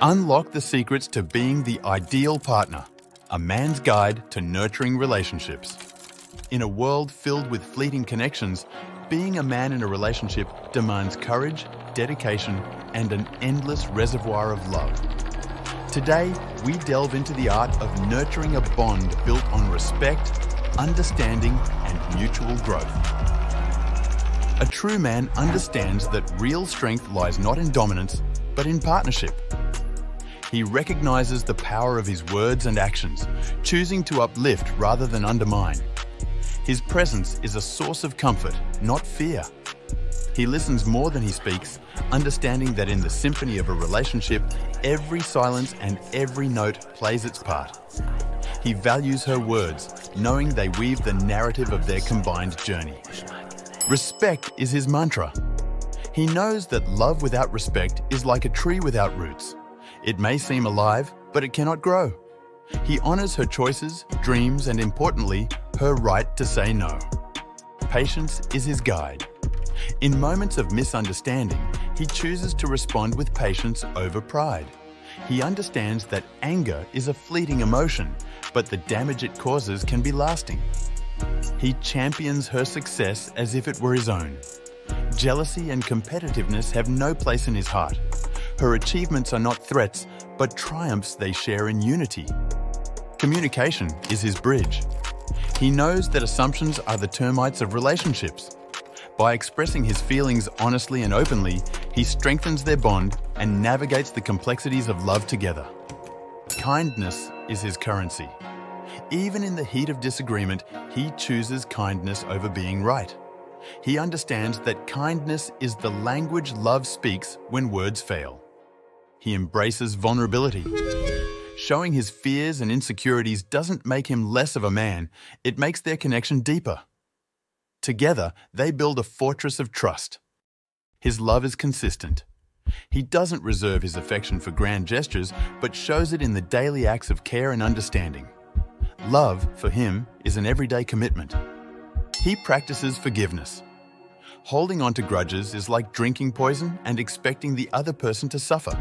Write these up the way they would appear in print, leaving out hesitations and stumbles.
Unlock the secrets to being the ideal partner, a man's guide to nurturing relationships. In a world filled with fleeting connections, being a man in a relationship demands courage, dedication, and an endless reservoir of love. Today, we delve into the art of nurturing a bond built on respect, understanding, and mutual growth. A true man understands that real strength lies not in dominance, but in partnership. He recognizes the power of his words and actions, choosing to uplift rather than undermine. His presence is a source of comfort, not fear. He listens more than he speaks, understanding that in the symphony of a relationship, every silence and every note plays its part. He values her words, knowing they weave the narrative of their combined journey. Respect is his mantra. He knows that love without respect is like a tree without roots. It may seem alive, but it cannot grow. He honors her choices, dreams, and importantly, her right to say no. Patience is his guide. In moments of misunderstanding, he chooses to respond with patience over pride. He understands that anger is a fleeting emotion, but the damage it causes can be lasting. He champions her success as if it were his own. Jealousy and competitiveness have no place in his heart. Her achievements are not threats, but triumphs they share in unity. Communication is his bridge. He knows that assumptions are the termites of relationships. By expressing his feelings honestly and openly, he strengthens their bond and navigates the complexities of love together. Kindness is his currency. Even in the heat of disagreement, he chooses kindness over being right. He understands that kindness is the language love speaks when words fail. He embraces vulnerability. Showing his fears and insecurities doesn't make him less of a man, it makes their connection deeper. Together, they build a fortress of trust. His love is consistent. He doesn't reserve his affection for grand gestures, but shows it in the daily acts of care and understanding. Love, for him, is an everyday commitment. He practices forgiveness. Holding on to grudges is like drinking poison and expecting the other person to suffer.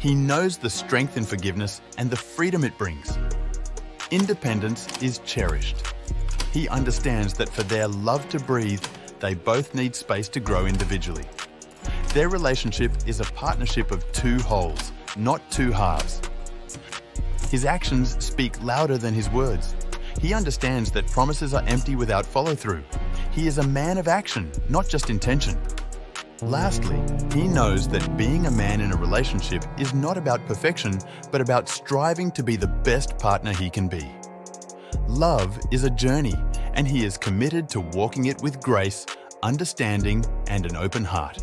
He knows the strength in forgiveness and the freedom it brings. Independence is cherished. He understands that for their love to breathe, they both need space to grow individually. Their relationship is a partnership of two wholes, not two halves. His actions speak louder than his words. He understands that promises are empty without follow-through. He is a man of action, not just intention. Lastly, he knows that being a man in a relationship is not about perfection, but about striving to be the best partner he can be. Love is a journey, and he is committed to walking it with grace, understanding, and an open heart.